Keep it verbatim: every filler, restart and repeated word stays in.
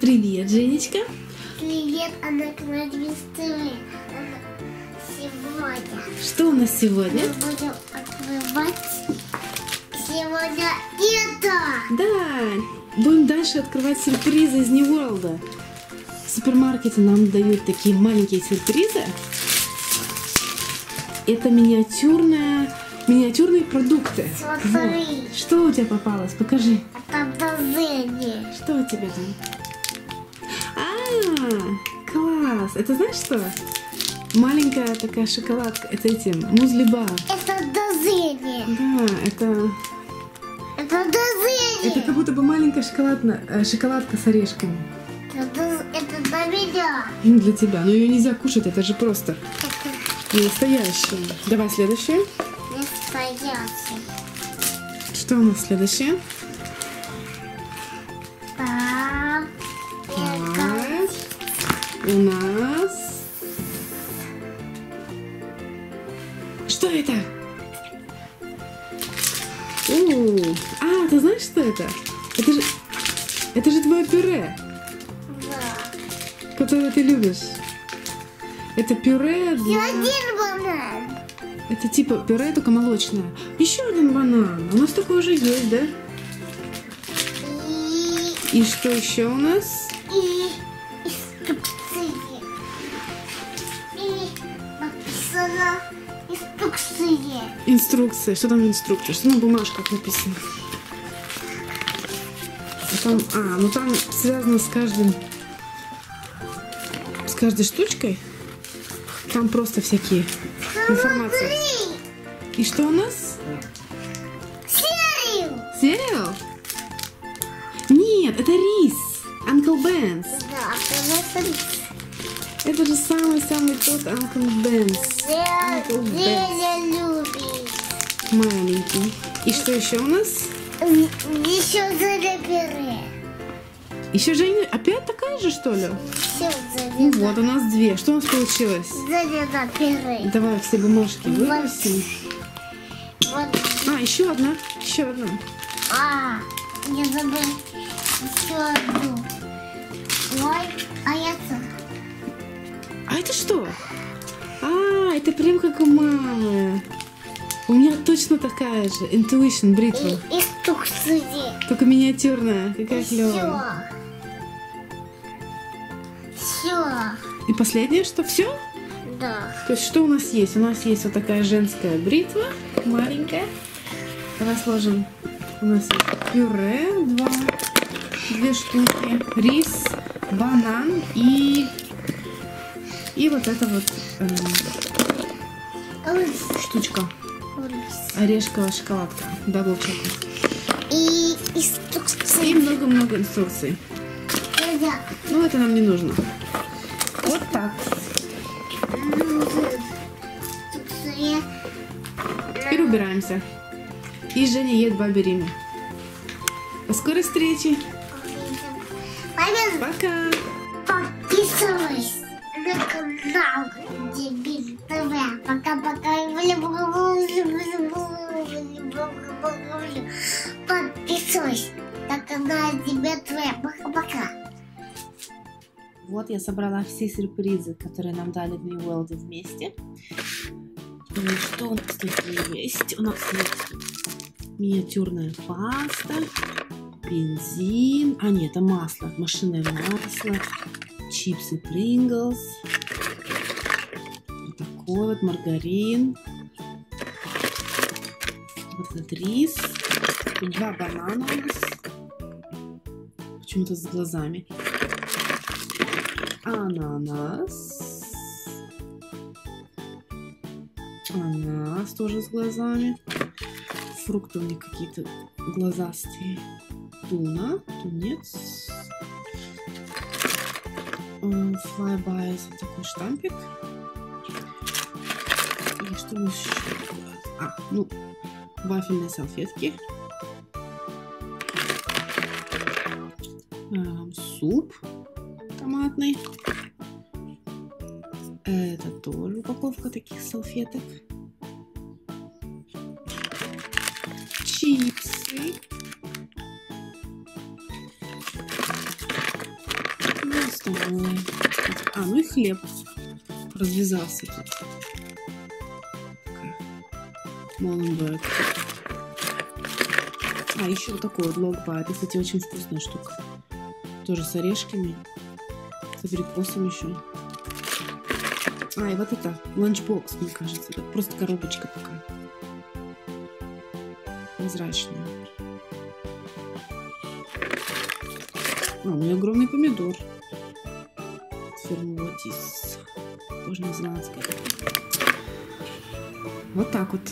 Привет, Женечка. Привет, а на канале сегодня. Что у нас сегодня? Мы будем открывать сегодня это. Да, будем дальше открывать сюрпризы из New World. В супермаркете нам дают такие маленькие сюрпризы. Это миниатюрная, миниатюрные продукты. Смотри. Вот. Что у тебя попалось? Покажи. Это дозение. Что у тебя там? А, класс. Это знаешь что? Маленькая такая шоколадка. Это эти музлиба. Это дозение. Да, это... Это дозение. Это как будто бы маленькая шоколадная, шоколадка с орешками. Это для меня. Для тебя. Но ее нельзя кушать, это же просто не настоящее. Давай следующее. Настоящее. Что у нас следующее? Так. У нас... Что это? О, а, ты знаешь, что это? Это же, это же твое пюре. Которое ты любишь. Это пюре для... Я один банан. Это типа пюре, только молочное. Еще один банан. У нас такой уже есть, да? И, И что еще у нас? И... И инструкции. И написано инструкции. Инструкции. Что там инструкция? Что на бумажках написано? А, там... а, ну там связано с каждым... каждой штучкой. Там просто всякие информации. И что у нас? Сериал. Сериал? Нет, это рис. Uncle Ben's. Да, это же самый-самый тот Uncle Ben's. Uncle Ben's. Маленький. И что еще у нас? Еще заляпиры. Еще Женя опять такая же, что ли? Ну, вот у нас две. Что у нас получилось? Заляпиры. Давай все бумажки выбросим. Вот. А, еще одна. Еще одна. А, я забыл еще одну. Ой, а это? А это что? А, это прям как у мамы. У меня точно такая же. Интуишн, бритва. И, инструкции. Только миниатюрная. Какая клевая. Все. И последнее, что все? Да. То есть что у нас есть? У нас есть вот такая женская бритва, маленькая. Давай сложим. У нас есть пюре, два, две штуки, рис, банан и и вот эта вот э, штучка. Орешковая шоколадка, дабл чоколад. И инструкции. И много-много инструкций. Да. Ну, это нам не нужно. Вот так. Теперь убираемся. И Женя едет в Абериме. До скорой встречи. Пока. Подписывайся на канал Дебил ТВ. Пока-пока. Подписывайся на канал Дебил ТВ. Пока-пока. Вот я собрала все сюрпризы, которые нам дали в New World вместе. И что у нас тут есть? У нас есть миниатюрная паста, бензин, а нет, это масло, машинное масло, чипсы Принглс, вот такой вот маргарин, вот этот рис, два банана у нас, почему-то с глазами. Ананас. Ананас тоже с глазами. Фрукты у них какие-то глазастые. Туна, тунец. Флайбай, такой штампик. И что у нас еще? А, ну, вафельные салфетки. Суп томатный. Это тоже упаковка таких салфеток. Чипсы. было. А, ну и хлеб развязался. Моленбэк. А, еще вот такой вот лог-бай. Это, кстати, очень вкусная штука. Тоже с орешками. С абрикосом еще. А, и вот это ланчбокс, мне кажется. Это просто коробочка такая. Прозрачная. А, у меня огромный помидор. Фермулатис. Тоже не знаю, как это. Вот так вот.